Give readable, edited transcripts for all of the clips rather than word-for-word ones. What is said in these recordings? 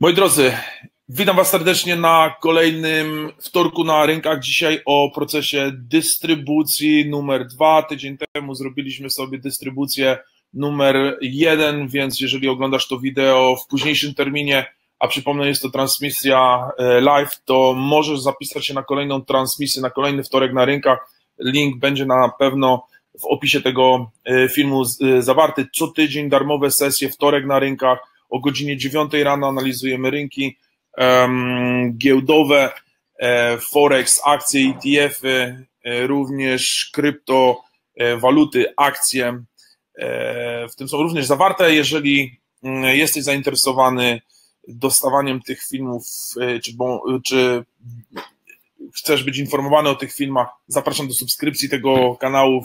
Moi drodzy, witam Was serdecznie na kolejnym wtorku na rynkach. Dzisiaj o procesie dystrybucji numer 2. Tydzień temu zrobiliśmy sobie dystrybucję numer 1, więc jeżeli oglądasz to wideo w późniejszym terminie, a przypomnę, jest to transmisja live, to możesz zapisać się na kolejną transmisję, na kolejny wtorek na rynkach. Link będzie na pewno w opisie tego filmu zawarty. Co tydzień darmowe sesje, wtorek na rynkach. O godzinie 9 rano analizujemy rynki giełdowe, Forex, akcje, ETF-y, również krypto, waluty, akcje. W tym są również zawarte. Jeżeli jesteś zainteresowany dostawaniem tych filmów, czy chcesz być informowany o tych filmach, zapraszam do subskrypcji tego kanału.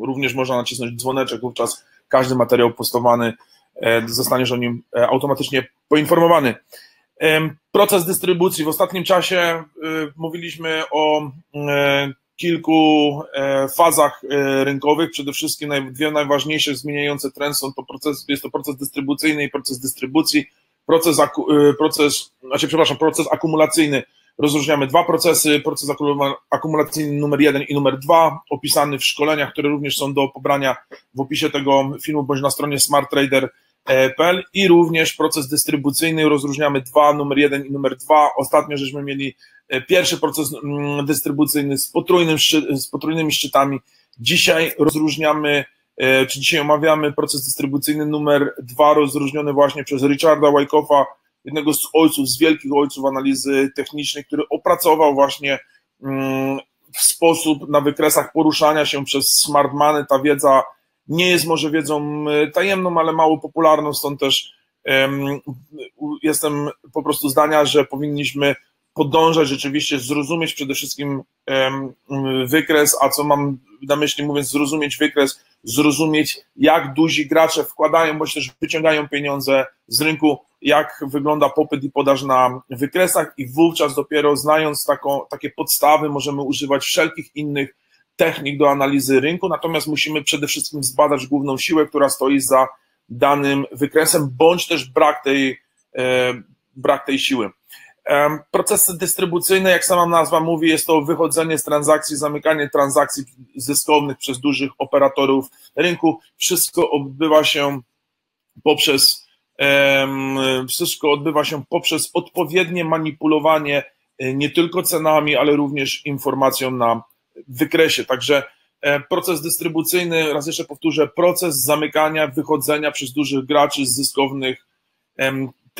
Również można nacisnąć dzwoneczek, wówczas każdy materiał postowany zostaniesz o nim automatycznie poinformowany. Proces dystrybucji. W ostatnim czasie mówiliśmy o kilku fazach rynkowych. Przede wszystkim dwie najważniejsze zmieniające trend są to proces dystrybucyjny i proces dystrybucji. Proces akumulacyjny. Rozróżniamy dwa procesy. Proces akumulacyjny numer 1 i numer 2, opisany w szkoleniach, które również są do pobrania w opisie tego filmu bądź na stronie smarttrader.pl, i również proces dystrybucyjny. Rozróżniamy dwa, numer 1 i numer 2. Ostatnio żeśmy mieli pierwszy proces dystrybucyjny z potrójnymi szczytami. Dzisiaj rozróżniamy, czy dzisiaj omawiamy proces dystrybucyjny numer 2, rozróżniony właśnie przez Richarda Wyckoffa, jednego z ojców, z wielkich ojców analizy technicznej, który opracował właśnie sposób na wykresach poruszania się przez smart money. Ta wiedza nie jest może wiedzą tajemną, ale mało popularną, stąd też jestem po prostu zdania, że powinniśmy podążać, rzeczywiście zrozumieć przede wszystkim wykres, a co mam na myśli mówiąc zrozumieć wykres, zrozumieć jak duzi gracze wkładają, bądź też wyciągają pieniądze z rynku, jak wygląda popyt i podaż na wykresach, i wówczas dopiero znając takie podstawy możemy używać wszelkich innych technik do analizy rynku, natomiast musimy przede wszystkim zbadać główną siłę, która stoi za danym wykresem, bądź też brak tej siły. Procesy dystrybucyjne, jak sama nazwa mówi, jest to wychodzenie z transakcji, zamykanie transakcji zyskownych przez dużych operatorów rynku. Wszystko odbywa się poprzez odpowiednie manipulowanie nie tylko cenami, ale również informacją na wykresie. Także proces dystrybucyjny, raz jeszcze powtórzę, proces zamykania, wychodzenia przez dużych graczy z zyskownych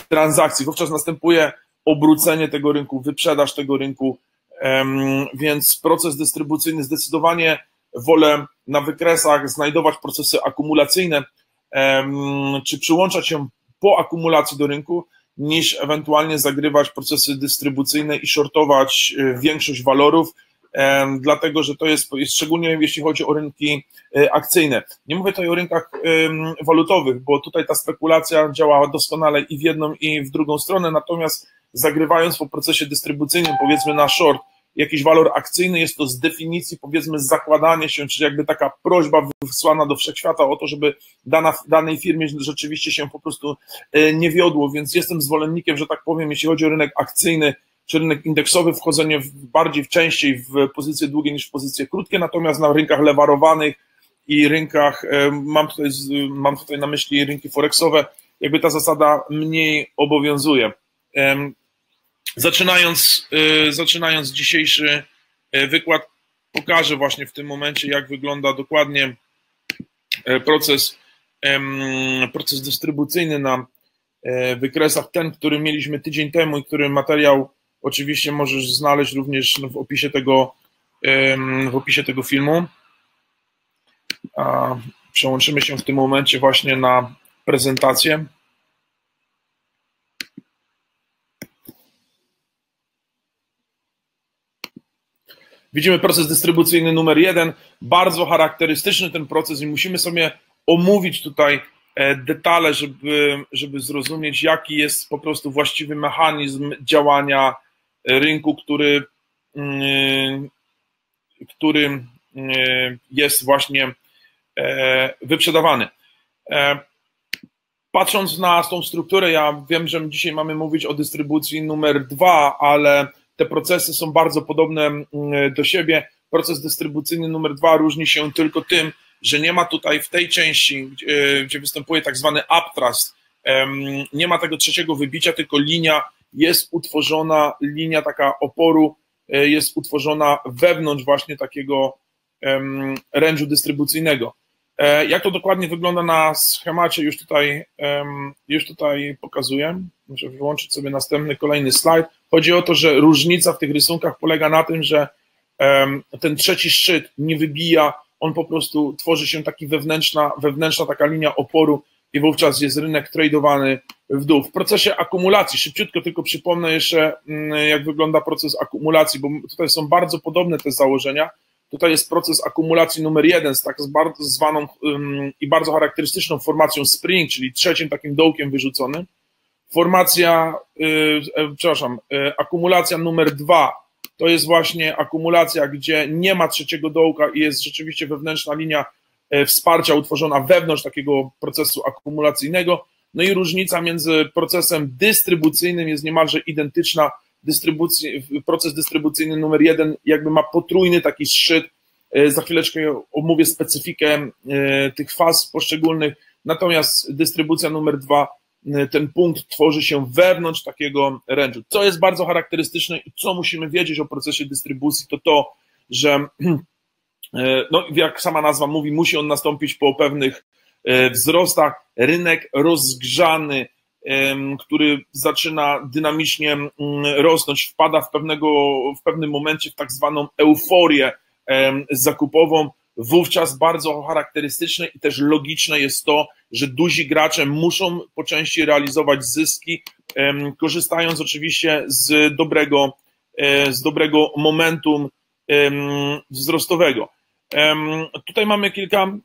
transakcji. Wówczas następuje obrócenie tego rynku, wyprzedaż tego rynku, więc proces dystrybucyjny zdecydowanie wolę na wykresach znajdować procesy akumulacyjne, czy przyłączać się po akumulacji do rynku, niż ewentualnie zagrywać procesy dystrybucyjne i shortować większość walorów, dlatego że to jest, szczególnie jeśli chodzi o rynki akcyjne. Nie mówię tutaj o rynkach walutowych, bo tutaj ta spekulacja działa doskonale i w jedną, i w drugą stronę, natomiast zagrywając po procesie dystrybucyjnym, powiedzmy na short, jakiś walor akcyjny, jest to z definicji, powiedzmy, zakładanie się, czy jakby taka prośba wysłana do wszechświata o to, żeby danej firmie rzeczywiście się po prostu nie wiodło, więc jestem zwolennikiem, że tak powiem, jeśli chodzi o rynek akcyjny czy rynek indeksowy, wchodzenie częściej w pozycje długie niż w pozycje krótkie, natomiast na rynkach lewarowanych i rynkach, mam tutaj na myśli rynki forexowe, jakby ta zasada mniej obowiązuje. Zaczynając dzisiejszy wykład, pokażę właśnie w tym momencie, jak wygląda dokładnie proces dystrybucyjny na wykresach, ten, który mieliśmy tydzień temu i który materiał oczywiście możesz znaleźć również w opisie tego filmu. Przełączymy się w tym momencie właśnie na prezentację. Widzimy proces dystrybucyjny numer 1, bardzo charakterystyczny ten proces i musimy sobie omówić tutaj detale, żeby zrozumieć, jaki jest po prostu właściwy mechanizm działania rynku, który jest właśnie wyprzedawany. patrząc na tą strukturę, ja wiem, że dzisiaj mamy mówić o dystrybucji numer 2, ale te procesy są bardzo podobne do siebie. Proces dystrybucyjny numer 2 różni się tylko tym, że nie ma tutaj w tej części, gdzie występuje tak zwany upthrust, nie ma tego trzeciego wybicia, tylko linia jest utworzona, linia taka oporu jest utworzona wewnątrz właśnie takiego range'u dystrybucyjnego. Jak to dokładnie wygląda na schemacie, już tutaj pokazuję. Muszę wyłączyć sobie następny, kolejny slajd. Chodzi o to, że różnica w tych rysunkach polega na tym, że ten trzeci szczyt nie wybija, on po prostu tworzy się taki wewnętrzna taka linia oporu i wówczas jest rynek tradowany w dół. W procesie akumulacji, szybciutko tylko przypomnę jeszcze, jak wygląda proces akumulacji, bo tutaj są bardzo podobne te założenia. Tutaj jest proces akumulacji numer 1 z tak zwaną i bardzo charakterystyczną formacją spring, czyli trzecim takim dołkiem wyrzuconym. Akumulacja numer 2 to jest właśnie akumulacja, gdzie nie ma trzeciego dołka i jest rzeczywiście wewnętrzna linia wsparcia utworzona wewnątrz takiego procesu akumulacyjnego. No i różnica między procesem dystrybucyjnym jest niemalże identyczna. Proces dystrybucyjny numer 1 jakby ma potrójny taki szczyt, za chwileczkę omówię specyfikę tych faz poszczególnych, natomiast dystrybucja numer 2, ten punkt tworzy się wewnątrz takiego range'u. Co jest bardzo charakterystyczne i co musimy wiedzieć o procesie dystrybucji, to to, że no, jak sama nazwa mówi, musi on nastąpić po pewnych wzrostach, rynek rozgrzany, który zaczyna dynamicznie rosnąć, wpada w pewnym momencie w tak zwaną euforię zakupową. Wówczas bardzo charakterystyczne i też logiczne jest to, że duzi gracze muszą po części realizować zyski, korzystając oczywiście z dobrego momentum wzrostowego. Tutaj mamy kilka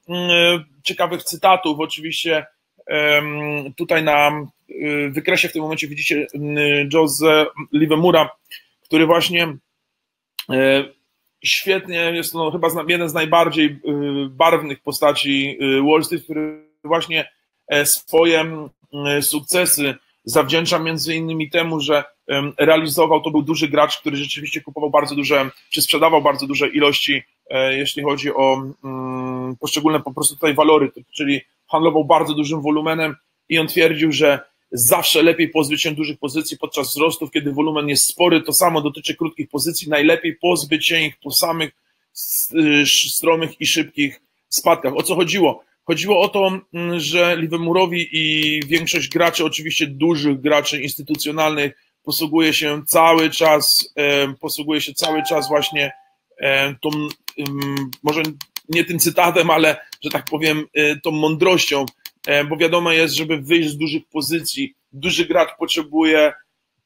ciekawych cytatów, oczywiście tutaj na wykresie w tym momencie widzicie Jesse Livermora, który właśnie świetnie, jest to chyba jeden z najbardziej barwnych postaci Wall Street, który właśnie swoje sukcesy zawdzięcza między innymi temu, że realizował, to był duży gracz, który rzeczywiście kupował bardzo duże, czy sprzedawał bardzo duże ilości, jeśli chodzi o poszczególne po prostu tutaj walory, czyli handlował bardzo dużym wolumenem i on twierdził, że zawsze lepiej pozbyć się dużych pozycji podczas wzrostów, kiedy wolumen jest spory, to samo dotyczy krótkich pozycji, najlepiej pozbyć się ich po samych stromych i szybkich spadkach. O co chodziło? Chodziło o to, że Livermurowi i większość graczy, oczywiście dużych graczy instytucjonalnych, posługuje się cały czas właśnie tą, może nie tym cytatem, ale, że tak powiem, tą mądrością, bo wiadomo jest, żeby wyjść z dużych pozycji, duży gracz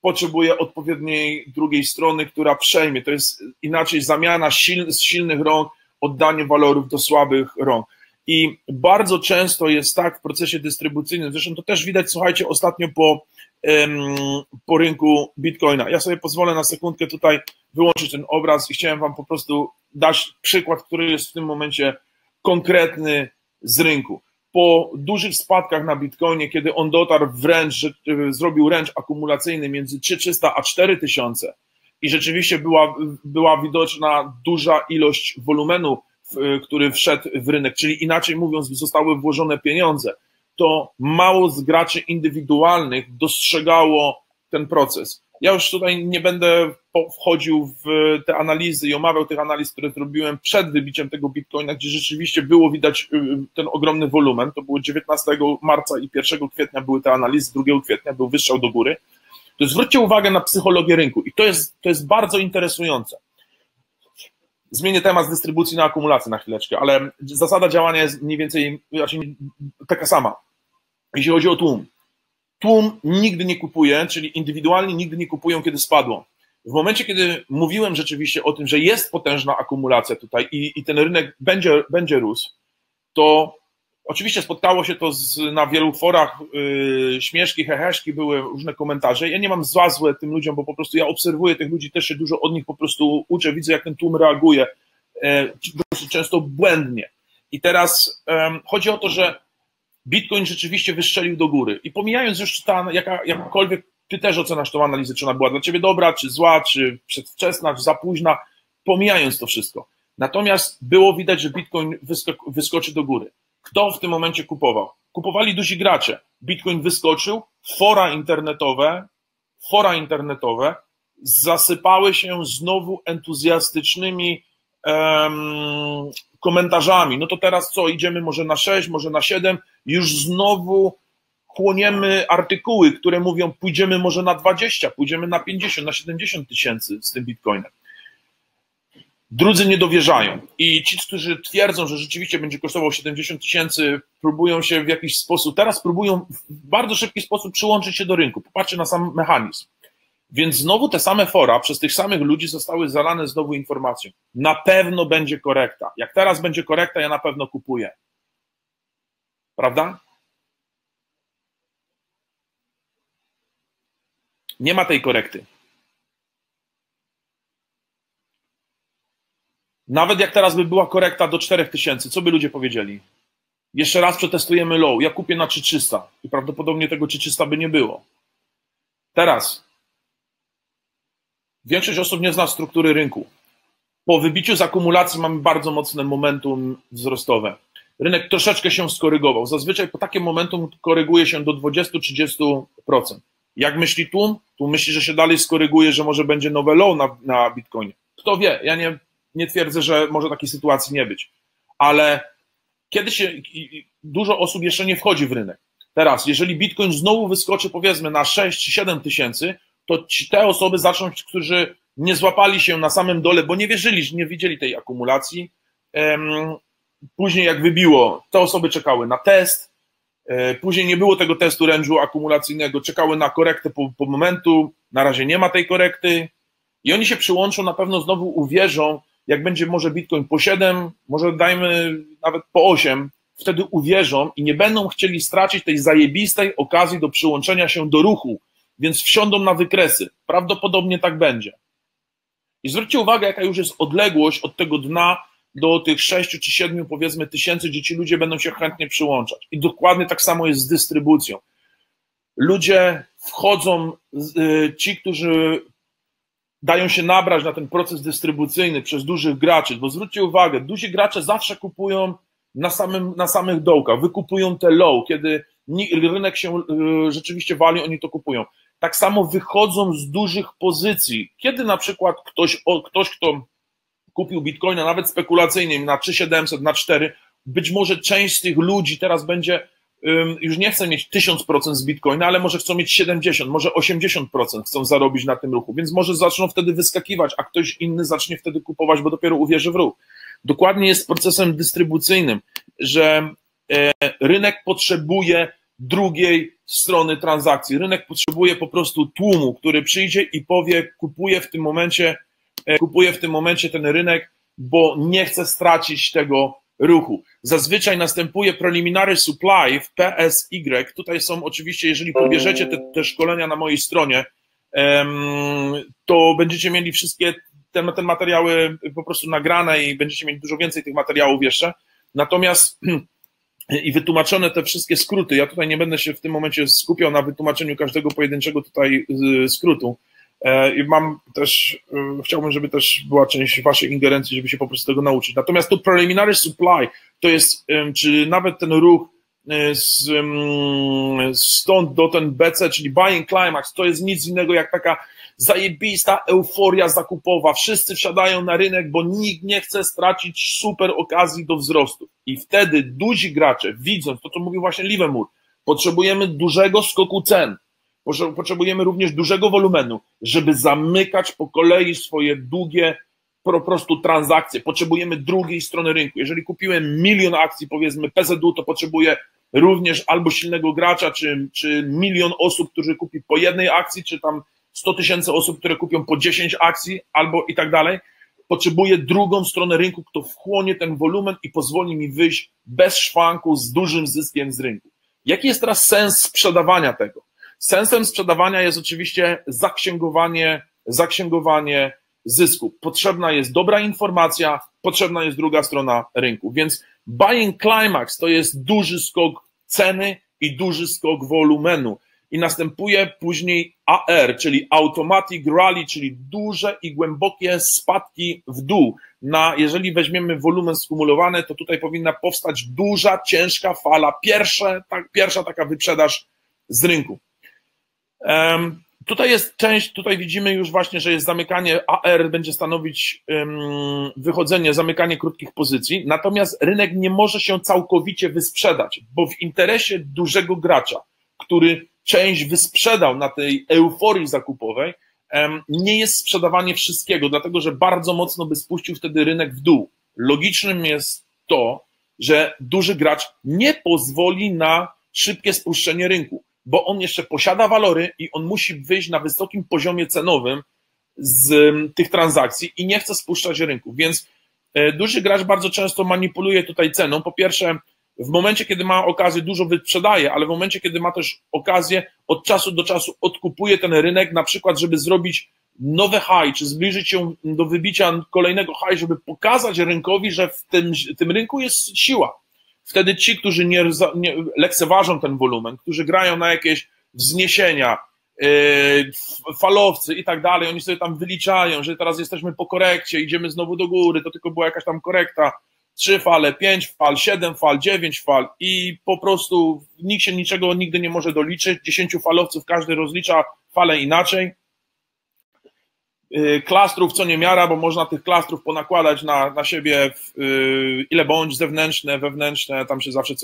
potrzebuje odpowiedniej drugiej strony, która przejmie. To jest inaczej zamiana z silnych rąk, oddanie walorów do słabych rąk. I bardzo często jest tak w procesie dystrybucyjnym, zresztą to też widać, słuchajcie, ostatnio po rynku Bitcoina. Ja sobie pozwolę na sekundkę tutaj wyłączyć ten obraz i chciałem wam po prostu dać przykład, który jest w tym momencie konkretny z rynku. Po dużych spadkach na Bitcoinie, kiedy on dotarł wręcz, zrobił range akumulacyjny między 3300 a 4000 i rzeczywiście była widoczna duża ilość wolumenu, który wszedł w rynek, czyli inaczej mówiąc, zostały włożone pieniądze, to mało z graczy indywidualnych dostrzegało ten proces. Ja już tutaj nie będę wchodził w te analizy i omawiał tych analiz, które zrobiłem przed wybiciem tego Bitcoina, gdzie rzeczywiście było widać ten ogromny wolumen. To było 19 marca i 1 kwietnia były te analizy, 2 kwietnia był wystrzał do góry. To zwróćcie uwagę na psychologię rynku i to jest bardzo interesujące. Zmienię temat z dystrybucji na akumulację na chwileczkę, ale zasada działania jest mniej więcej taka sama. Jeśli chodzi o tłum. Tłum nigdy nie kupuje, czyli indywidualni nigdy nie kupują, kiedy spadło. W momencie, kiedy mówiłem rzeczywiście o tym, że jest potężna akumulacja tutaj i ten rynek będzie rósł, to oczywiście spotkało się to na wielu forach, śmieszki, heheszki, były różne komentarze. Ja nie mam złe tym ludziom, bo po prostu ja obserwuję tych ludzi, też się dużo od nich po prostu uczę, widzę jak ten tłum reaguje, dosyć często błędnie. I teraz chodzi o to, że Bitcoin rzeczywiście wystrzelił do góry. I pomijając już, czy ta jakakolwiek, ty też oceniasz tą analizę, czy ona była dla ciebie dobra, czy zła, czy przedwczesna, czy za późna, pomijając to wszystko. Natomiast było widać, że Bitcoin wyskoczy do góry. Kto w tym momencie kupował? Kupowali duzi gracze. Bitcoin wyskoczył, fora internetowe zasypały się znowu entuzjastycznymi komentarzami. No to teraz co, idziemy może na 6, może na 7, już znowu chłoniemy artykuły, które mówią, pójdziemy może na 20, pójdziemy na 50, na 70 tysięcy z tym Bitcoinem. Drudzy nie dowierzają i ci, którzy twierdzą, że rzeczywiście będzie kosztował 70 tysięcy, próbują się w jakiś sposób, teraz próbują w bardzo szybki sposób przyłączyć się do rynku. Popatrzcie na sam mechanizm. Więc znowu te same fora przez tych samych ludzi zostały zalane znowu informacją. Na pewno będzie korekta. Jak teraz będzie korekta, ja na pewno kupuję. Prawda? Nie ma tej korekty. Nawet jak teraz by była korekta do 4000, co by ludzie powiedzieli? Jeszcze raz przetestujemy low, ja kupię na 3300 i prawdopodobnie tego 3300 by nie było. Teraz większość osób nie zna struktury rynku. Po wybiciu z akumulacji mamy bardzo mocne momentum wzrostowe. Rynek troszeczkę się skorygował. Zazwyczaj po takim momentum koryguje się do 20-30%. Jak myśli tłum? Tłum myśli, że się dalej skoryguje, że może będzie nowe low na Bitcoinie. Kto wie, ja nie twierdzę, że może takiej sytuacji nie być. Ale dużo osób jeszcze nie wchodzi w rynek. Teraz, jeżeli Bitcoin znowu wyskoczy, powiedzmy, na 6-7 tysięcy, to te osoby zaczną, którzy nie złapali się na samym dole, bo nie wierzyli, że nie widzieli tej akumulacji. Później jak wybiło, te osoby czekały na test, później nie było tego testu range'u akumulacyjnego, czekały na korektę po momentu, na razie nie ma tej korekty i oni się przyłączą, na pewno znowu uwierzą, jak będzie może Bitcoin po 7, może dajmy nawet po 8, wtedy uwierzą i nie będą chcieli stracić tej zajebistej okazji do przyłączenia się do ruchu, więc wsiądą na wykresy. Prawdopodobnie tak będzie. I zwróćcie uwagę, jaka już jest odległość od tego dna do tych 6 czy 7, powiedzmy, tysięcy, gdzie ci ludzie będą się chętnie przyłączać. I dokładnie tak samo jest z dystrybucją. Ludzie wchodzą, ci, którzy dają się nabrać na ten proces dystrybucyjny przez dużych graczy, bo zwróćcie uwagę, duzi gracze zawsze kupują na samych dołkach, wykupują te low, kiedy rynek się rzeczywiście wali, oni to kupują. Tak samo wychodzą z dużych pozycji. Kiedy na przykład ktoś, kto kupił Bitcoina, nawet spekulacyjnie, na 3700, na 4, być może część z tych ludzi teraz będzie, już nie chce mieć 1000% z Bitcoina, ale może chcą mieć 70, może 80% chcą zarobić na tym ruchu, więc może zaczną wtedy wyskakiwać, a ktoś inny zacznie wtedy kupować, bo dopiero uwierzy w ruch. Dokładnie jest procesem dystrybucyjnym, że rynek potrzebuje drugiej strony transakcji. Rynek potrzebuje po prostu tłumu, który przyjdzie i powie, kupuję w tym momencie ten rynek, bo nie chcę stracić tego ruchu. Zazwyczaj następuje preliminary supply w PSY. Tutaj są oczywiście, jeżeli pobierzecie te szkolenia na mojej stronie, to będziecie mieli wszystkie te materiały po prostu nagrane i będziecie mieli dużo więcej tych materiałów jeszcze. Natomiast i wytłumaczone te wszystkie skróty, ja tutaj nie będę się w tym momencie skupiał na wytłumaczeniu każdego pojedynczego tutaj skrótu i mam też, chciałbym, żeby też była część waszej ingerencji, żeby się po prostu tego nauczyć. Natomiast to preliminary supply to jest, czy nawet ten ruch stąd do ten BC, czyli buying climax, to jest nic innego jak taka zajebista euforia zakupowa. Wszyscy wsiadają na rynek, bo nikt nie chce stracić super okazji do wzrostu. I wtedy duzi gracze, widząc to, co mówił właśnie Livermore, potrzebujemy dużego skoku cen, potrzebujemy również dużego wolumenu, żeby zamykać po kolei swoje długie po prostu transakcje. Potrzebujemy drugiej strony rynku. Jeżeli kupiłem 1 000 000 akcji, powiedzmy PZU, to potrzebuję również albo silnego gracza, czy 1 000 000 osób, którzy kupi po 1 akcji, czy tam 100 000 osób, które kupią po 10 akcji albo i tak dalej, potrzebuje drugą stronę rynku, kto wchłonie ten wolumen i pozwoli mi wyjść bez szwanku, z dużym zyskiem z rynku. Jaki jest teraz sens sprzedawania tego? Sensem sprzedawania jest oczywiście zaksięgowanie zysku. Potrzebna jest dobra informacja, potrzebna jest druga strona rynku, więc buying climax to jest duży skok ceny i duży skok wolumenu. I następuje później AR, czyli automatic rally, czyli duże i głębokie spadki w dół. Jeżeli weźmiemy wolumen skumulowany, to tutaj powinna powstać duża, ciężka fala, pierwsza taka wyprzedaż z rynku. Tutaj jest część, tutaj widzimy już właśnie, że jest zamykanie, AR będzie stanowić wychodzenie, zamykanie krótkich pozycji, natomiast rynek nie może się całkowicie wysprzedać, bo w interesie dużego gracza, który część wysprzedał na tej euforii zakupowej, nie jest sprzedawanie wszystkiego, dlatego że bardzo mocno by spuścił wtedy rynek w dół. Logicznym jest to, że duży gracz nie pozwoli na szybkie spuszczenie rynku, bo on jeszcze posiada walory i on musi wyjść na wysokim poziomie cenowym z tych transakcji i nie chce spuszczać rynku, więc duży gracz bardzo często manipuluje tutaj ceną. Po pierwsze, w momencie, kiedy ma okazję, dużo wyprzedaje, ale w momencie, kiedy ma też okazję, od czasu do czasu odkupuje ten rynek, na przykład, żeby zrobić nowe high, czy zbliżyć się do wybicia kolejnego high, żeby pokazać rynkowi, że w tym rynku jest siła. Wtedy ci, którzy nie lekceważą ten wolumen, którzy grają na jakieś wzniesienia, falowcy i tak dalej, oni sobie tam wyliczają, że teraz jesteśmy po korekcie, idziemy znowu do góry, to tylko była jakaś tam korekta, 3 fale, 5 fal, 7 fal, 9 fal i po prostu nikt się niczego nigdy nie może doliczyć, 10 falowców, każdy rozlicza falę inaczej. Klastrów co nie miara, bo można tych klastrów ponakładać na siebie ile bądź, zewnętrzne, wewnętrzne, tam się zawsze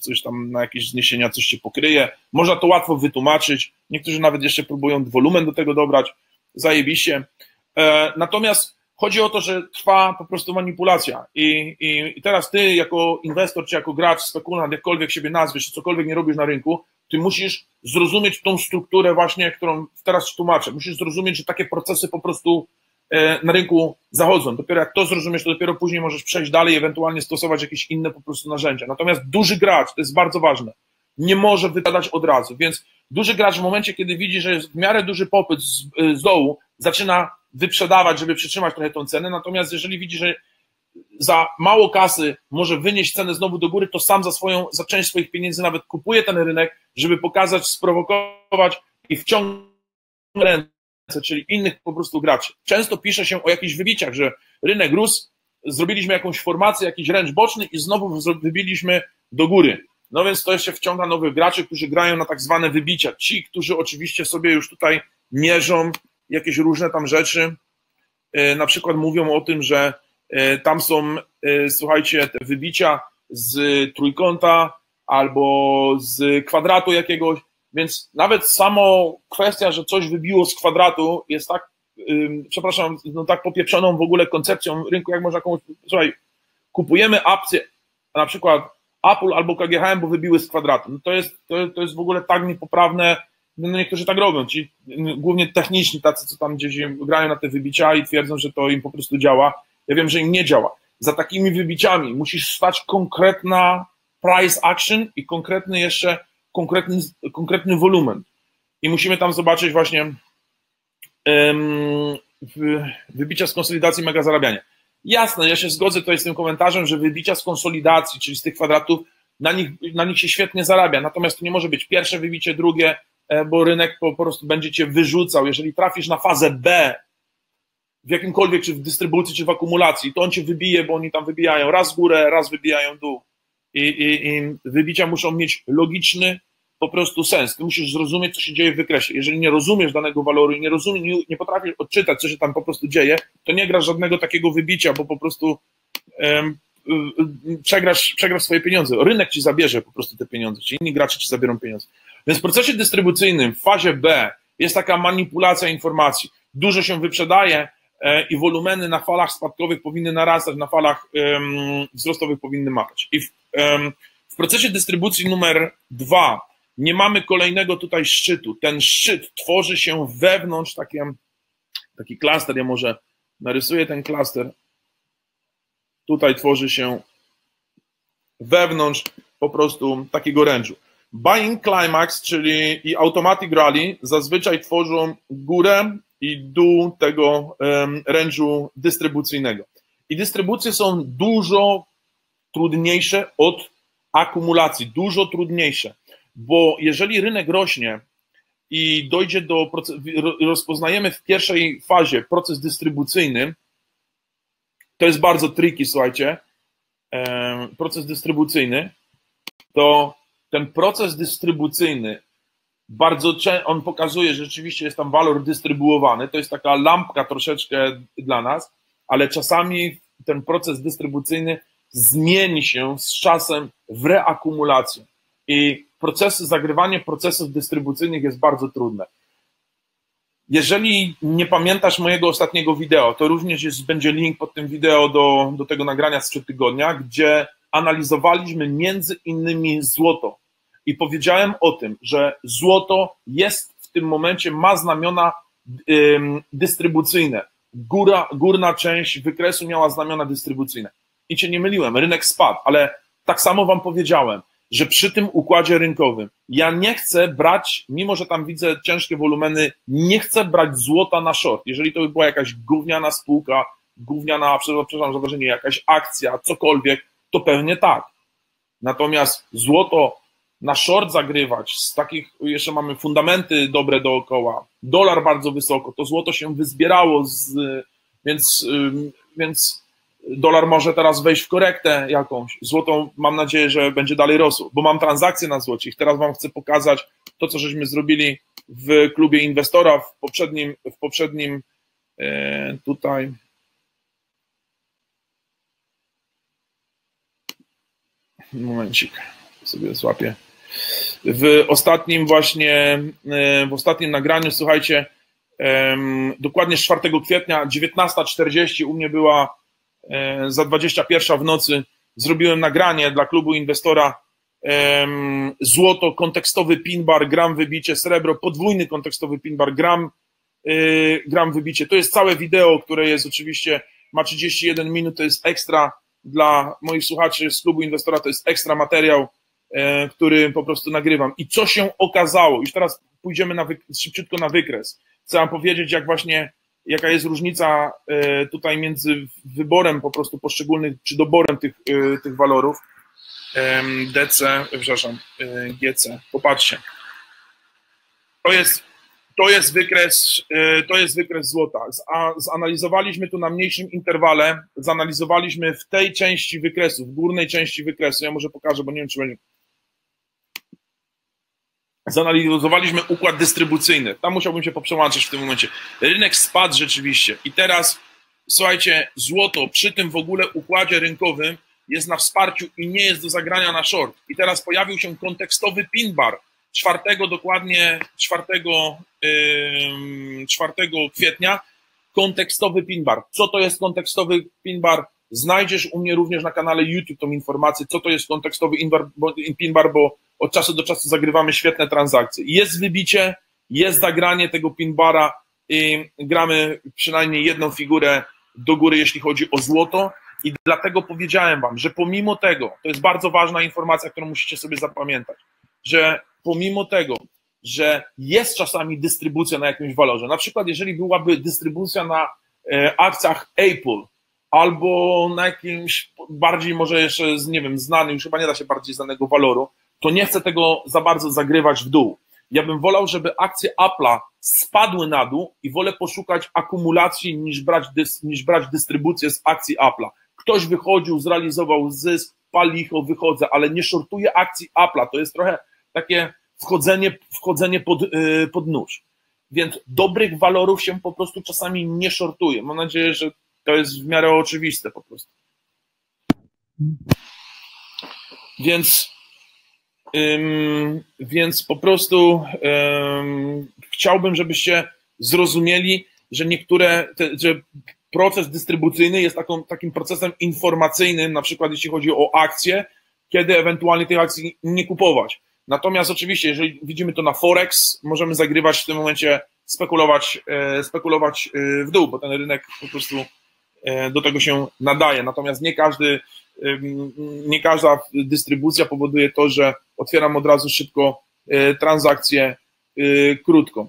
coś tam na jakieś zniesienia coś się pokryje. Można to łatwo wytłumaczyć, niektórzy nawet jeszcze próbują wolumen do tego dobrać, zajebiście. Natomiast chodzi o to, że trwa po prostu manipulacja i teraz ty jako inwestor, czy jako gracz, spekulant, jakkolwiek siebie nazwiesz, czy cokolwiek nie robisz na rynku, ty musisz zrozumieć tą strukturę właśnie, którą teraz tłumaczę. Musisz zrozumieć, że takie procesy po prostu na rynku zachodzą. Dopiero jak to zrozumiesz, to dopiero później możesz przejść dalej, ewentualnie stosować jakieś inne po prostu narzędzia. Natomiast duży gracz, to jest bardzo ważne, nie może wypadać od razu, więc duży gracz w momencie, kiedy widzi, że jest w miarę duży popyt z dołu, zaczyna wyprzedawać, żeby przytrzymać trochę tą cenę, natomiast jeżeli widzi, że za mało kasy może wynieść cenę znowu do góry, to sam za część swoich pieniędzy nawet kupuje ten rynek, żeby pokazać, sprowokować i wciągnąć ręce, czyli innych po prostu graczy. Często pisze się o jakichś wybiciach, że rynek rósł, zrobiliśmy jakąś formację, jakiś ręcz boczny i znowu wybiliśmy do góry. No więc to jeszcze wciąga nowych graczy, którzy grają na tak zwane wybicia. Ci, którzy oczywiście sobie już tutaj mierzą jakieś różne tam rzeczy, na przykład mówią o tym, że tam są, słuchajcie, te wybicia z trójkąta albo z kwadratu jakiegoś, więc nawet samo kwestia, że coś wybiło z kwadratu jest tak, przepraszam, no tak popieprzoną w ogóle koncepcją rynku, jak można komuś, słuchaj, kupujemy akcje, na przykład Apple albo KGHM, bo wybiły z kwadratu. No to jest w ogóle tak niepoprawne, no niektórzy tak robią, ci głównie techniczni, tacy, co tam gdzieś grają na te wybicia i twierdzą, że to im po prostu działa. Ja wiem, że im nie działa. Za takimi wybiciami musisz stać konkretna price action i konkretny wolumen. I musimy tam zobaczyć właśnie wybicia z konsolidacji, mega zarabianie. Jasne, ja się zgodzę tutaj z tym komentarzem, że wybicia z konsolidacji, czyli z tych kwadratów, na nich się świetnie zarabia. Natomiast to nie może być pierwsze wybicie, drugie, bo rynek po prostu będzie cię wyrzucał. Jeżeli trafisz na fazę B, w jakimkolwiek, czy w dystrybucji, czy w akumulacji, to on cię wybije, bo oni tam wybijają raz górę, raz wybijają dół. I wybicia muszą mieć logiczny po prostu sens. Ty musisz zrozumieć, co się dzieje w wykresie. Jeżeli nie rozumiesz danego waloru i nie potrafisz odczytać, co się tam po prostu dzieje, to nie grasz żadnego takiego wybicia, bo po prostu przegrasz swoje pieniądze. Rynek ci zabierze po prostu te pieniądze, czy inni gracze ci zabiorą pieniądze. Więc w procesie dystrybucyjnym, w fazie B, jest taka manipulacja informacji. Dużo się wyprzedaje, i wolumeny na falach spadkowych powinny narastać, na falach wzrostowych powinny machać. I w procesie dystrybucji numer 2 nie mamy kolejnego tutaj szczytu. Ten szczyt tworzy się wewnątrz taki klaster, ja może narysuję ten klaster. Tutaj tworzy się wewnątrz po prostu takiego rężu. Buying climax, czyli i automatic rally zazwyczaj tworzą górę i dół tego rężu dystrybucyjnego. I dystrybucje są dużo trudniejsze od akumulacji, dużo trudniejsze, bo jeżeli rynek rośnie i dojdzie do, rozpoznajemy w pierwszej fazie proces dystrybucyjny, to jest bardzo tricky, słuchajcie, proces dystrybucyjny, to ten proces dystrybucyjny bardzo on pokazuje, że rzeczywiście jest tam walor dystrybuowany, to jest taka lampka troszeczkę dla nas, ale czasami ten proces dystrybucyjny zmieni się z czasem w reakumulację i zagrywanie procesów dystrybucyjnych jest bardzo trudne. Jeżeli nie pamiętasz mojego ostatniego wideo, to również będzie link pod tym wideo do tego nagrania sprzed tygodnia, gdzie analizowaliśmy między innymi złoto i powiedziałem o tym, że złoto jest w tym momencie, ma znamiona dystrybucyjne. Górna część wykresu miała znamiona dystrybucyjne. I cię nie myliłem, rynek spadł, ale tak samo wam powiedziałem, że przy tym układzie rynkowym ja nie chcę brać, mimo że tam widzę ciężkie wolumeny, nie chcę brać złota na short. Jeżeli to by była jakaś gówniana spółka, gówniana, przepraszam za wyrażenie, jakaś akcja, cokolwiek, to pewnie tak. Natomiast złoto na short zagrywać, z takich jeszcze mamy fundamenty dobre dookoła, dolar bardzo wysoko, to złoto się wyzbierało, więc dolar może teraz wejść w korektę jakąś. Złoto mam nadzieję, że będzie dalej rosło, bo mam transakcje na złocie i teraz wam chcę pokazać to, co żeśmy zrobili w klubie inwestora w poprzednim tutaj. Momencik, sobie złapię. W ostatnim nagraniu, słuchajcie, dokładnie z 4 kwietnia, 19:40 u mnie była, za 21 w nocy zrobiłem nagranie dla klubu inwestora, złoto, kontekstowy pin bar, gram wybicie, srebro, podwójny kontekstowy pin bar, gram wybicie. To jest całe wideo, które jest oczywiście, ma 31 minut, to jest ekstra dla moich słuchaczy z klubu inwestora, to jest ekstra materiał, który po prostu nagrywam. I co się okazało? Już teraz pójdziemy szybciutko na wykres. Chcę wam powiedzieć, jaka jest różnica tutaj między wyborem po prostu poszczególnych, czy doborem tych walorów. DC, przepraszam, GC. Popatrzcie. To jest wykres złota. Zanalizowaliśmy tu na mniejszym interwale, zanalizowaliśmy w tej części wykresu, w górnej części wykresu, ja może pokażę, bo nie wiem, czy będzie. Zanalizowaliśmy układ dystrybucyjny. Tam musiałbym się poprzełączyć w tym momencie. Rynek spadł rzeczywiście i teraz, słuchajcie, złoto przy tym w ogóle układzie rynkowym jest na wsparciu i nie jest do zagrania na short. I teraz pojawił się kontekstowy pin bar 4 kwietnia, kontekstowy pin bar. Co to jest kontekstowy pin bar? Znajdziesz u mnie również na kanale YouTube tą informację, co to jest kontekstowy pin bar, bo od czasu do czasu zagrywamy świetne transakcje. Jest wybicie, jest zagranie tego pin bara i gramy przynajmniej jedną figurę do góry, jeśli chodzi o złoto. I dlatego powiedziałem wam, że pomimo tego, to jest bardzo ważna informacja, którą musicie sobie zapamiętać, że pomimo tego, że jest czasami dystrybucja na jakimś walorze, na przykład jeżeli byłaby dystrybucja na akcjach Apple albo na jakimś bardziej może jeszcze, nie wiem, znanym, już chyba nie da się bardziej znanego waloru, to nie chcę tego za bardzo zagrywać w dół. Ja bym wolał, żeby akcje Apple'a spadły na dół i wolę poszukać akumulacji niż brać dystrybucję z akcji Apple'a. Ktoś wychodził, zrealizował zysk, pal licho, wychodzę, ale nie shortuję akcji Apple'a. To jest trochę takie wchodzenie pod nóż. Więc dobrych walorów się po prostu czasami nie shortuje. Mam nadzieję, że to jest w miarę oczywiste po prostu. Więc po prostu chciałbym, żebyście zrozumieli, że że proces dystrybucyjny jest takim procesem informacyjnym, na przykład jeśli chodzi o akcje, kiedy ewentualnie tych akcji nie kupować. Natomiast oczywiście, jeżeli widzimy to na Forex, możemy zagrywać w tym momencie, spekulować w dół, bo ten rynek po prostu do tego się nadaje. Natomiast nie każda dystrybucja powoduje to, że otwieram od razu szybko transakcję krótką.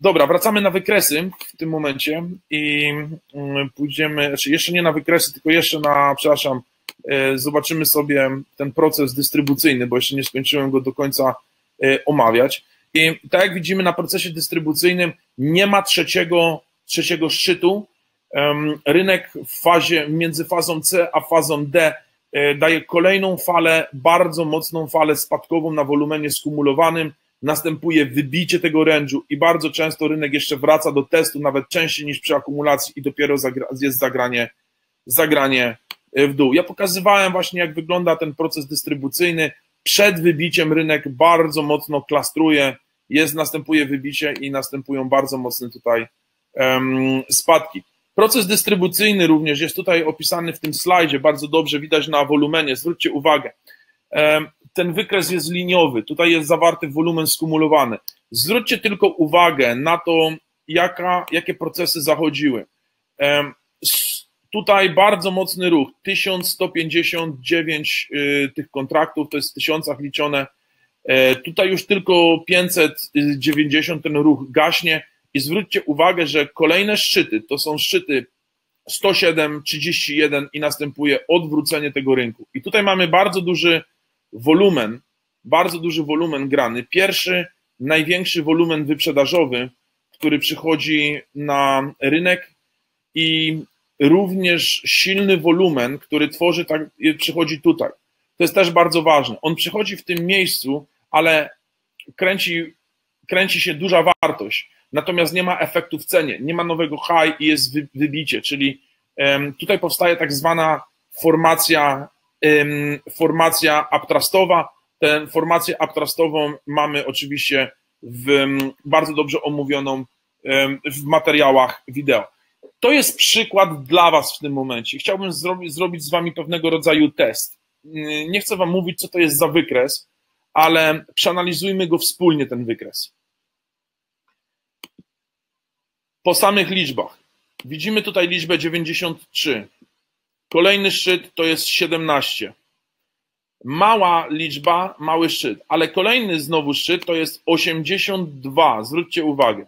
Dobra, wracamy na wykresy w tym momencie i pójdziemy, znaczy jeszcze nie na wykresy, tylko jeszcze na, przepraszam, Zobaczymy sobie ten proces dystrybucyjny, bo jeszcze nie skończyłem go do końca omawiać. I tak jak widzimy, na procesie dystrybucyjnym nie ma trzeciego szczytu. Rynek w fazie, między fazą C a fazą D daje kolejną falę, bardzo mocną falę spadkową na wolumenie skumulowanym. Następuje wybicie tego rężu i bardzo często rynek jeszcze wraca do testu, nawet częściej niż przy akumulacji, i dopiero jest zagranie w dół. Ja pokazywałem właśnie, jak wygląda ten proces dystrybucyjny. Przed wybiciem rynek bardzo mocno klastruje, następuje wybicie i następują bardzo mocne tutaj spadki. Proces dystrybucyjny również jest tutaj opisany w tym slajdzie, bardzo dobrze widać na wolumenie, zwróćcie uwagę. Ten wykres jest liniowy, tutaj jest zawarty wolumen skumulowany. Zwróćcie tylko uwagę na to, jakie procesy zachodziły. Tutaj bardzo mocny ruch, 1159 tych kontraktów, to jest w tysiącach liczone. Tutaj już tylko 590 ten ruch gaśnie i zwróćcie uwagę, że kolejne szczyty, to są szczyty 107, 31 i następuje odwrócenie tego rynku. I tutaj mamy bardzo duży wolumen grany. Pierwszy, największy wolumen wyprzedażowy, który przychodzi na rynek, i również silny wolumen, który przychodzi tutaj. To jest też bardzo ważne. On przychodzi w tym miejscu, ale kręci się duża wartość, natomiast nie ma efektu w cenie, nie ma nowego high i jest wybicie, czyli tutaj powstaje tak zwana formacja upthrustowa. Tę formację upthrustową mamy oczywiście bardzo dobrze omówioną w materiałach wideo. To jest przykład dla Was w tym momencie. Chciałbym zrobić z Wami pewnego rodzaju test. Nie chcę Wam mówić, co to jest za wykres, ale przeanalizujmy go wspólnie, ten wykres. Po samych liczbach. Widzimy tutaj liczbę 93. Kolejny szczyt to jest 17. Mała liczba, mały szczyt, ale kolejny znowu szczyt to jest 82. Zwróćcie uwagę.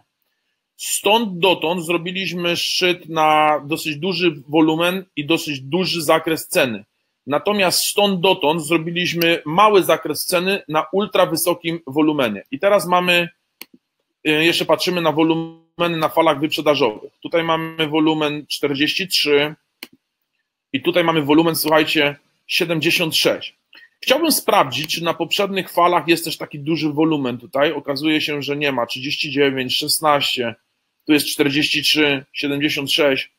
Stąd dotąd zrobiliśmy szczyt na dosyć duży wolumen i dosyć duży zakres ceny. Natomiast stąd dotąd zrobiliśmy mały zakres ceny na ultra wysokim wolumenie. I teraz mamy, jeszcze patrzymy na wolumeny na falach wyprzedażowych. Tutaj mamy wolumen 43 i tutaj mamy wolumen, słuchajcie, 76. Chciałbym sprawdzić, czy na poprzednich falach jest też taki duży wolumen tutaj. Okazuje się, że nie ma. 39, 16... Tu jest 43, 76.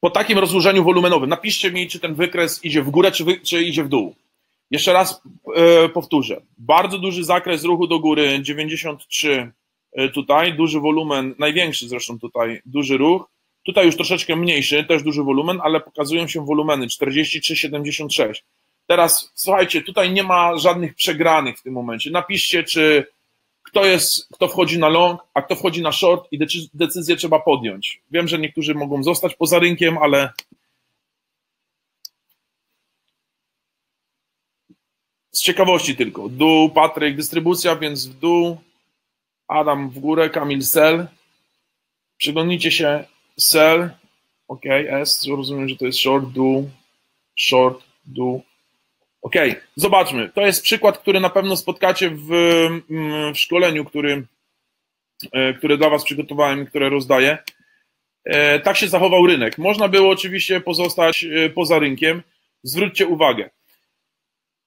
Po takim rozłożeniu wolumenowym napiszcie mi, czy ten wykres idzie w górę, czy idzie w dół. Jeszcze raz powtórzę. Bardzo duży zakres ruchu do góry, 93 tutaj, duży wolumen, największy zresztą tutaj, duży ruch. Tutaj już troszeczkę mniejszy, też duży wolumen, ale pokazują się wolumeny 43, 76. Teraz słuchajcie, tutaj nie ma żadnych przegranych w tym momencie. Napiszcie, czy kto wchodzi na long, a kto wchodzi na short, i decyzję trzeba podjąć. Wiem, że niektórzy mogą zostać poza rynkiem, ale z ciekawości tylko. Dół, Patryk, dystrybucja, więc w dół, Adam w górę, Kamil sell. Przyglądnijcie się, sell, ok, S, rozumiem, że to jest short, dół. Ok, zobaczmy. To jest przykład, który na pewno spotkacie w szkoleniu, które dla Was przygotowałem i które rozdaję. Tak się zachował rynek. Można było oczywiście pozostać poza rynkiem. Zwróćcie uwagę.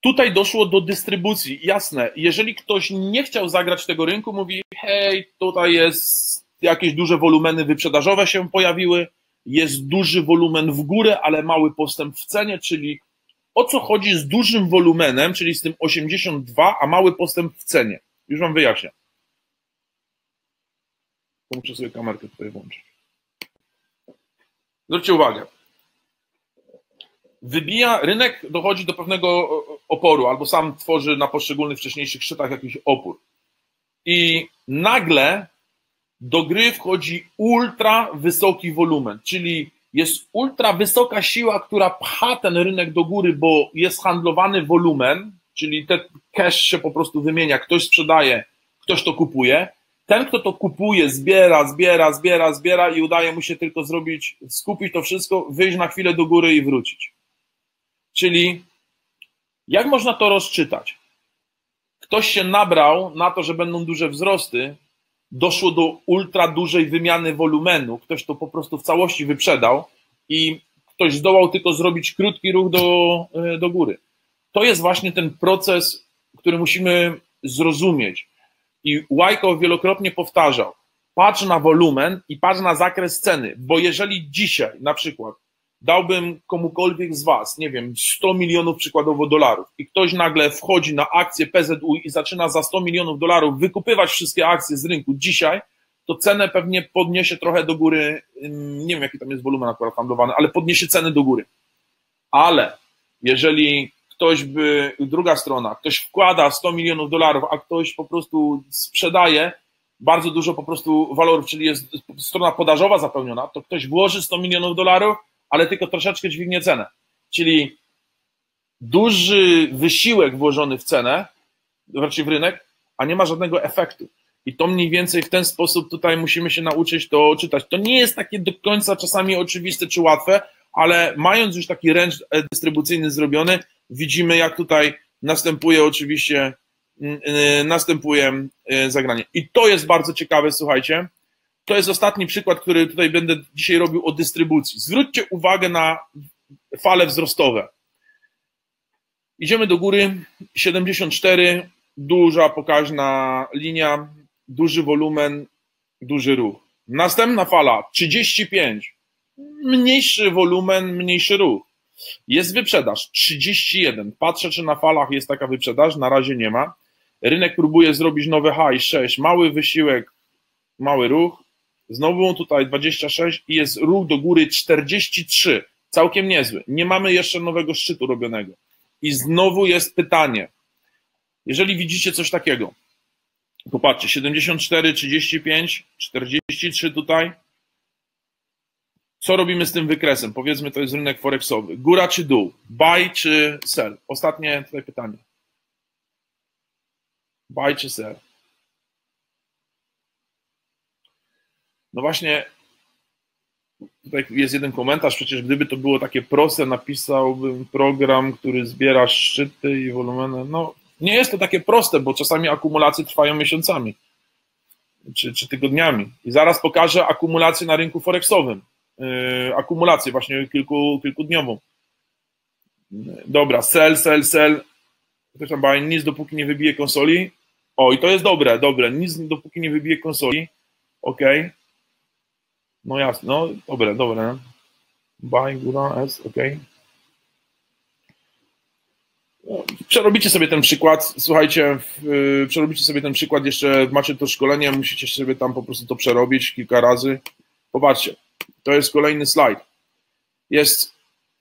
Tutaj doszło do dystrybucji. Jasne, jeżeli ktoś nie chciał zagrać tego rynku, mówi: hej, tutaj jest jakieś duże wolumeny wyprzedażowe się pojawiły, jest duży wolumen w górę, ale mały postęp w cenie, czyli o co chodzi z dużym wolumenem, czyli z tym 82, a mały postęp w cenie. Już Wam wyjaśnię. Muszę sobie kamerkę tutaj włączyć. Zwróćcie uwagę. Rynek dochodzi do pewnego oporu, albo sam tworzy na poszczególnych wcześniejszych szczytach jakiś opór. I nagle do gry wchodzi ultra wysoki wolumen, czyli jest ultra wysoka siła, która pcha ten rynek do góry, bo jest handlowany wolumen, czyli ten cash się po prostu wymienia, ktoś sprzedaje, ktoś to kupuje. Ten, kto to kupuje, zbiera i udaje mu się tylko skupić to wszystko, wyjść na chwilę do góry i wrócić. Czyli jak można to rozczytać? Ktoś się nabrał na to, że będą duże wzrosty, doszło do ultra dużej wymiany wolumenu, ktoś to po prostu w całości wyprzedał i ktoś zdołał tylko zrobić krótki ruch do góry. To jest właśnie ten proces, który musimy zrozumieć. I Wyckoff wielokrotnie powtarzał, patrz na wolumen i patrz na zakres ceny, bo jeżeli dzisiaj na przykład dałbym komukolwiek z was, nie wiem, 100 milionów przykładowo dolarów i ktoś nagle wchodzi na akcję PZU i zaczyna za 100 milionów dolarów wykupywać wszystkie akcje z rynku dzisiaj, to cenę pewnie podniesie trochę do góry, nie wiem jaki tam jest wolumen akurat handlowany, ale podniesie cenę do góry. Ale jeżeli ktoś by, druga strona, ktoś wkłada 100 milionów dolarów, a ktoś po prostu sprzedaje bardzo dużo po prostu walorów, czyli jest strona podażowa zapełniona, to ktoś włoży 100 milionów dolarów, ale tylko troszeczkę dźwignie cenę. Czyli duży wysiłek włożony w cenę, raczej w rynek, a nie ma żadnego efektu. I to mniej więcej w ten sposób tutaj musimy się nauczyć to czytać. To nie jest takie do końca czasami oczywiste czy łatwe, ale mając już taki ręcz dystrybucyjny zrobiony, widzimy jak tutaj następuje oczywiście zagranie. I to jest bardzo ciekawe, słuchajcie. To jest ostatni przykład, który tutaj będę dzisiaj robił o dystrybucji. Zwróćcie uwagę na fale wzrostowe. Idziemy do góry, 74, duża, pokaźna linia, duży wolumen, duży ruch. Następna fala, 35, mniejszy wolumen, mniejszy ruch. Jest wyprzedaż, 31, patrzę czy na falach jest taka wyprzedaż, na razie nie ma. Rynek próbuje zrobić nowe high, 6, mały wysiłek, mały ruch. Znowu tutaj 26 i jest ruch do góry 43, całkiem niezły. Nie mamy jeszcze nowego szczytu robionego. I znowu jest pytanie, jeżeli widzicie coś takiego, popatrzcie, 74, 35, 43 tutaj, co robimy z tym wykresem? Powiedzmy, to jest rynek forexowy. Góra czy dół? Buy czy sell? Ostatnie tutaj pytanie. Buy czy sell? No właśnie, tutaj jest jeden komentarz, przecież gdyby to było takie proste, napisałbym program, który zbiera szczyty i wolumeny. No nie jest to takie proste, bo czasami akumulacje trwają miesiącami czy tygodniami. I zaraz pokażę akumulację na rynku forexowym. Akumulację właśnie kilkudniową. Dobra, sell. Ktoś tam baj, nic dopóki nie wybije konsoli. O, i to jest dobre, nic dopóki nie wybije konsoli. Okej. No jasne, no dobre. Buy, góra, S, ok. Przerobicie sobie ten przykład, słuchajcie, przerobicie sobie ten przykład, jeszcze macie to szkolenie, musicie sobie tam po prostu to przerobić kilka razy. Popatrzcie, to jest kolejny slajd. Jest,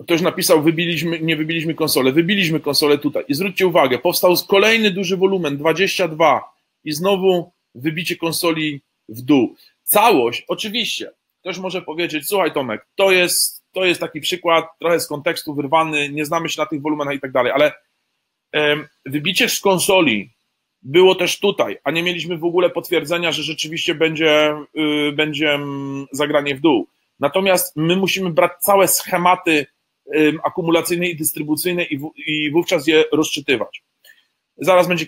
ktoś napisał, wybiliśmy konsolę tutaj. I zwróćcie uwagę, powstał kolejny duży wolumen, 22 i znowu wybicie konsoli w dół. Całość, oczywiście, ktoś może powiedzieć, słuchaj Tomek, to jest taki przykład, trochę z kontekstu wyrwany, nie znamy się na tych wolumenach i tak dalej, ale wybicie z konsoli było też tutaj, a nie mieliśmy w ogóle potwierdzenia, że rzeczywiście będzie zagranie w dół. Natomiast my musimy brać całe schematy akumulacyjne i dystrybucyjne i wówczas je rozczytywać. Zaraz będzie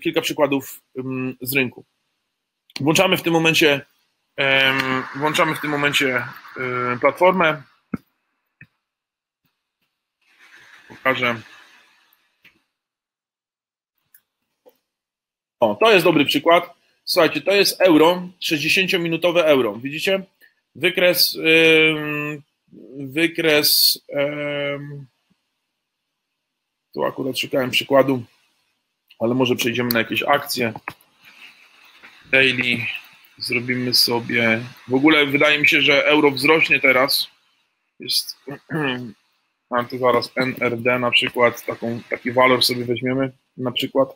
kilka przykładów z rynku. Włączamy w tym momencie platformę. Pokażę. O, to jest dobry przykład. Słuchajcie, to jest euro, 60-minutowe euro. Widzicie? Wykres. Tu akurat szukałem przykładu, ale może przejdziemy na jakieś akcje. Daily, zrobimy sobie, w ogóle wydaje mi się, że euro wzrośnie teraz, jest, mam tu zaraz NRD na przykład, taki walor sobie weźmiemy na przykład.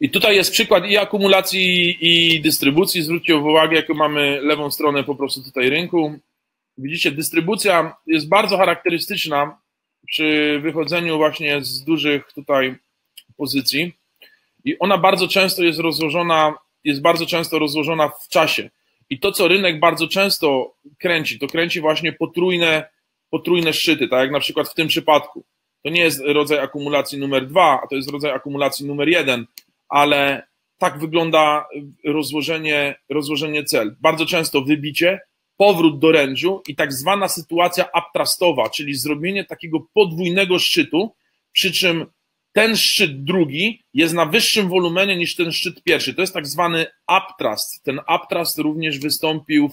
I tutaj jest przykład i akumulacji i dystrybucji, zwróćcie uwagę, jaką mamy lewą stronę po prostu tutaj rynku. Widzicie, dystrybucja jest bardzo charakterystyczna przy wychodzeniu właśnie z dużych tutaj pozycji i ona bardzo często jest rozłożona jest bardzo często rozłożona w czasie. I to, co rynek bardzo często kręci, to kręci właśnie potrójne szczyty, tak jak na przykład w tym przypadku. To nie jest rodzaj akumulacji numer 2, a to jest rodzaj akumulacji numer 1, ale tak wygląda rozłożenie cel. Bardzo często wybicie, powrót do rężu i tak zwana sytuacja upthrustowa, czyli zrobienie takiego podwójnego szczytu, przy czym ten szczyt drugi jest na wyższym wolumenie niż ten szczyt pierwszy. To jest tak zwany upthrust. Ten upthrust również wystąpił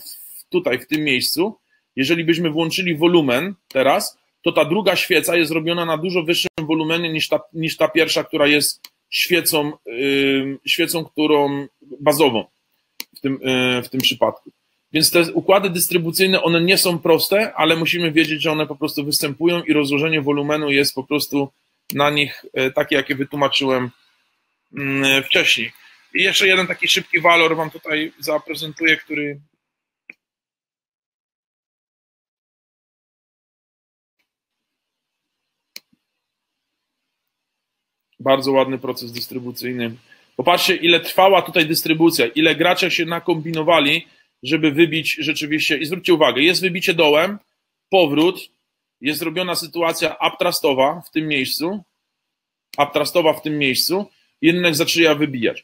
tutaj, w tym miejscu. Jeżeli byśmy włączyli wolumen teraz, to ta druga świeca jest robiona na dużo wyższym wolumenie niż ta pierwsza, która jest świecą którą bazową w tym przypadku. Więc te układy dystrybucyjne, one nie są proste, ale musimy wiedzieć, że one po prostu występują i rozłożenie wolumenu jest po prostu na nich takie, jakie wytłumaczyłem wcześniej. I jeszcze jeden taki szybki walor wam tutaj zaprezentuję, który... Bardzo ładny proces dystrybucyjny. Popatrzcie, ile trwała tutaj dystrybucja, ile gracze się nakombinowali, żeby wybić rzeczywiście. I zwróćcie uwagę, jest wybicie dołem, powrót, jest robiona sytuacja upthrustowa w tym miejscu, i rynek zaczyna wybijać.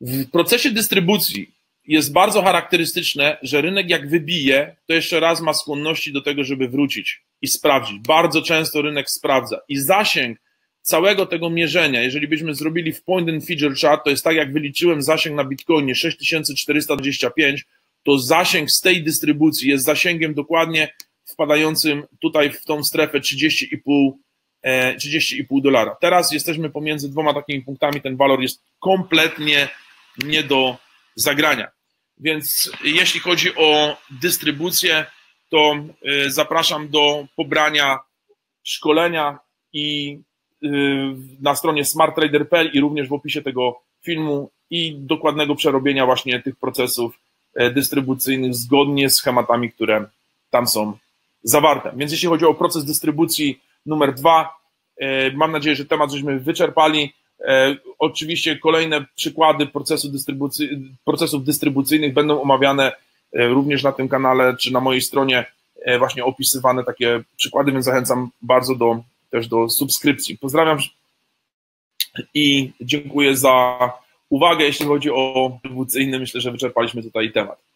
W procesie dystrybucji jest bardzo charakterystyczne, że rynek jak wybije, to jeszcze raz ma skłonności do tego, żeby wrócić i sprawdzić. Bardzo często rynek sprawdza i zasięg całego tego mierzenia, jeżeli byśmy zrobili w Point and Feature Chart, to jest tak jak wyliczyłem zasięg na Bitcoinie 6425, to zasięg z tej dystrybucji jest zasięgiem dokładnie wpadającym tutaj w tą strefę 30,5 dolara. Teraz jesteśmy pomiędzy dwoma takimi punktami, ten walor jest kompletnie nie do zagrania. Więc jeśli chodzi o dystrybucję, to zapraszam do pobrania szkolenia i na stronie smarttrader.pl i również w opisie tego filmu i dokładnego przerobienia właśnie tych procesów dystrybucyjnych zgodnie z schematami, które tam są zawarte. Więc jeśli chodzi o proces dystrybucji numer 2, mam nadzieję, że temat żeśmy wyczerpali. Oczywiście kolejne przykłady procesów dystrybucyjnych będą omawiane również na tym kanale czy na mojej stronie, właśnie opisywane takie przykłady, więc zachęcam bardzo do subskrypcji. Pozdrawiam i dziękuję za uwagę, jeśli chodzi o dystrybucyjny. Myślę, że wyczerpaliśmy tutaj temat.